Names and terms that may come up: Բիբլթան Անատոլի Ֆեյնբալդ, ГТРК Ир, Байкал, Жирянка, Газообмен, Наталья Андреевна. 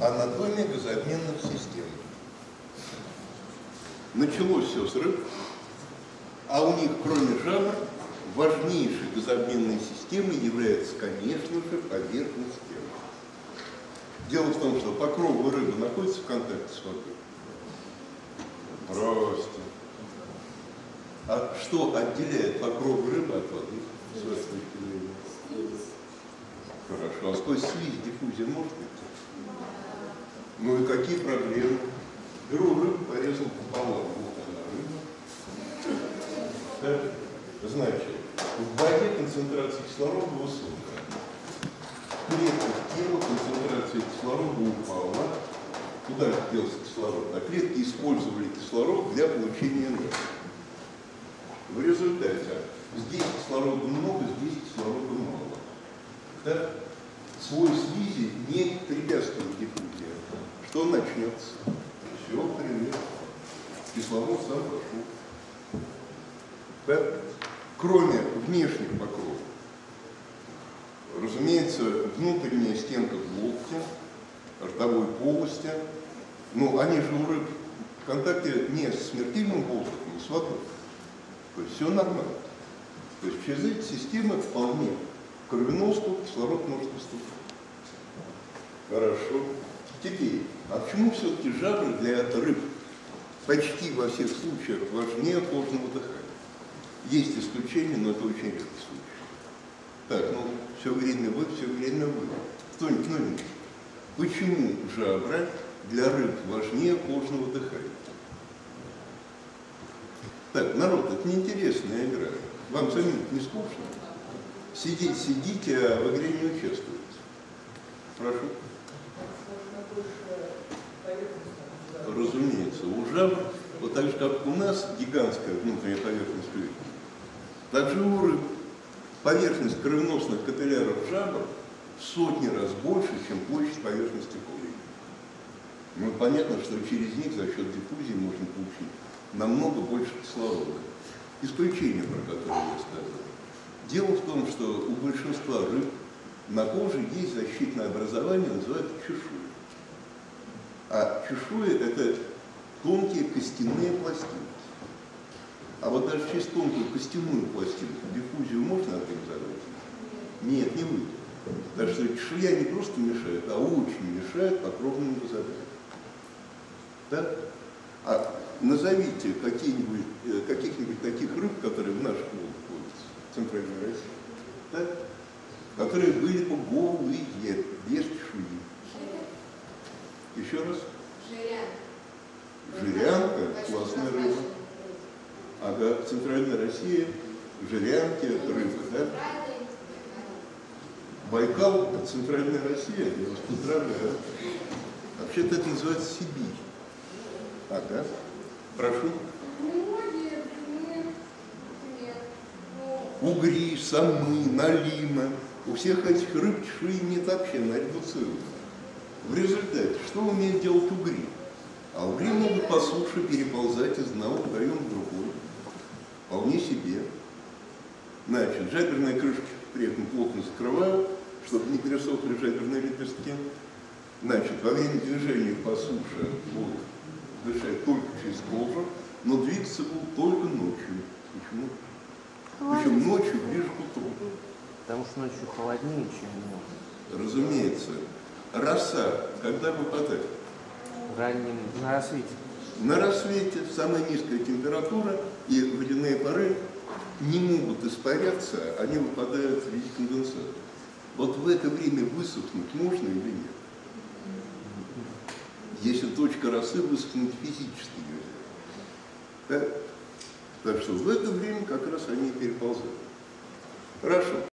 Анатомия газообменных систем. Началось все с рыб, а у них, кроме жабр, важнейшей газообменной системой является, конечно же, поверхность тела. Дело в том, что покровы рыбы находятся в контакте с водой. Бросьте. А что отделяет покров рыбы от воды? Хорошо. А сквозь слизь диффузия может быть? Ну и какие проблемы? Беру рыбу, порезал пополам. Вот она, рыба. Значит, в воде концентрация кислорода высокая. В клетках тела концентрация кислорода упала. Куда делся кислород? А клетки использовали кислород для получения энергии. В результате здесь кислорода много, здесь кислорода мало. Да? Слой слизи не препятствует диффузии. Что начнется? Все, пример. Кислород сам пошел. Да? Кроме внешних покровов, разумеется, внутренняя стенка глотки, ротовой полости, но они же у рыб в контакте не с смертельным воздухом, а с водой. То есть все нормально. То есть через эти системы вполне кровеноску кислород может поступать. Хорошо. Теперь, а почему все-таки жабры для рыб почти во всех случаях важнее кожного дыхания? Есть исключения, но это очень редкий случай. Так, ну все время вы, все время вы. Кто-нибудь новенький. Почему жабра для рыб важнее кожного дыхания? Так, народ, это неинтересная игра. Вам самим не скучно? Сидите, сидите, а в игре не участвуете. Прошу. Разумеется, у жабр, вот так же, как у нас, гигантская внутренняя поверхность клетки, так же у рыб. Поверхность кровеносных капилляров жабр в сотни раз больше, чем площадь поверхности клетки. Ну, понятно, что через них за счет диффузии можно получить намного больше кислорода. Исключение, про которое я сказал. Дело в том, что у большинства рыб на коже есть защитное образование, называют чешуя. А чешуя – это тонкие костяные пластинки. А вот даже через тонкую костяную пластинку диффузию можно организовать? Нет, не выйдет. Так что чешуя не просто мешает, а очень мешает покровному образованию. Да? А назовите каких-нибудь таких рыб, которые в наших водах водятся, в Центральной России, да? Которые были бы голые, без чешуи. Еще раз. Жирянка. Жирянка, классная рыба. Ага, в Центральной России жирянки, рыбы, да? Байкал, Центральная Россия, я вас поздравляю. Вообще-то это называется Сибирь. Ага. Прошу. Угри, самы, налима. У всех этих рыб чешуи нет вообще, она редуцирована. В результате, что умеет делать угри? А угри могут по суше переползать из одного проема в другой. Вполне себе. Значит, жаберные крышки при этом плотно закрывают, чтобы не пересохли жаберные лепестки. Значит, во время движения по суше будут дышать только через кожу, но двигаться будут только ночью. Почему? Причем ночью ближе к утру. Потому что ночью холоднее, чем днем. Разумеется. Роса когда выпадает? На рассвете. На рассвете самая низкая температура, и водяные пары не могут испаряться, они выпадают в виде конденсата. Вот в это время высохнуть можно или нет? Если точка росы высохнет физически, да? Так что в это время как раз они переползают. Хорошо.